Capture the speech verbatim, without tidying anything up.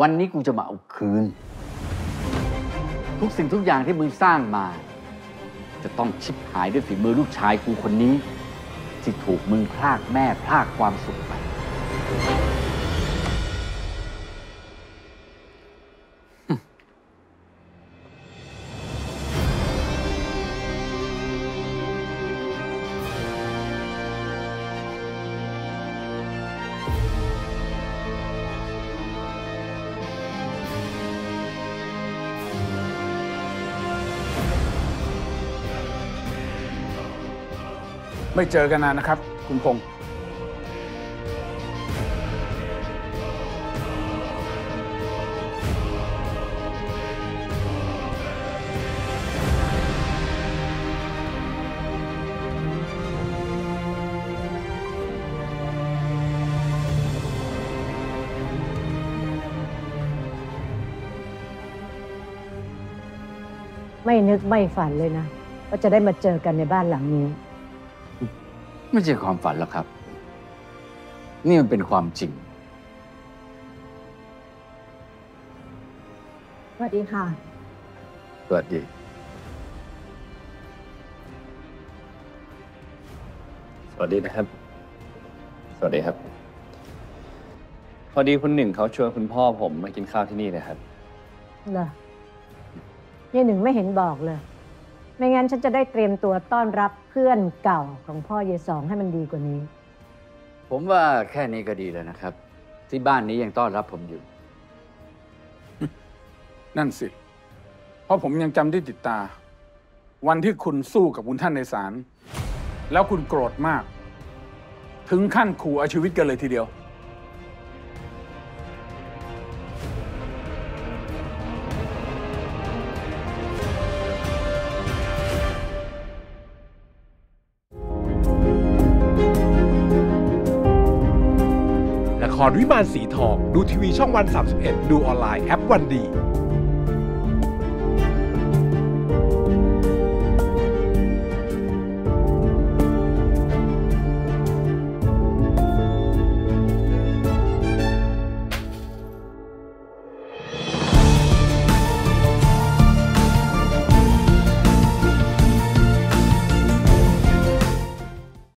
วันนี้กูจะมาเอาคืนทุกสิ่งทุกอย่างที่มึงสร้างมาจะต้องชิบหายด้วยฝีมือลูกชายกูคนนี้ที่ถูกมึงพรากแม่พรากความสุขไปไม่เจอกันนานนะครับคุณพงษ์ไม่นึกไม่ฝันเลยนะว่าจะได้มาเจอกันในบ้านหลังนี้ไม่ใช่ความฝันหรอกครับนี่มันเป็นความจริงสวัสดีค่ะสวัสดีสวัสดีนะครับสวัสดีครับพอดีคุณหนึ่งเขาชวนคุณพ่อผมมากินข้าวที่นี่นะครับเหรอยายหนึ่งไม่เห็นบอกเลยไม่งั้นฉันจะได้เตรียมตัวต้อนรับเพื่อนเก่าของพ่อเยสองให้มันดีกว่านี้ผมว่าแค่นี้ก็ดีแล้วนะครับที่บ้านนี้ยังต้อนรับผมอยู่นั่นสิเพราะผมยังจำได้ติดตาวันที่คุณสู้กับคุณท่านในศาลแล้วคุณโกรธมากถึงขั้นขู่เอาชีวิตกันเลยทีเดียวละครวิมานสีทองดูทีวีช่องวันสามสิบเอ็ดดูออนไลน์แอปวันดี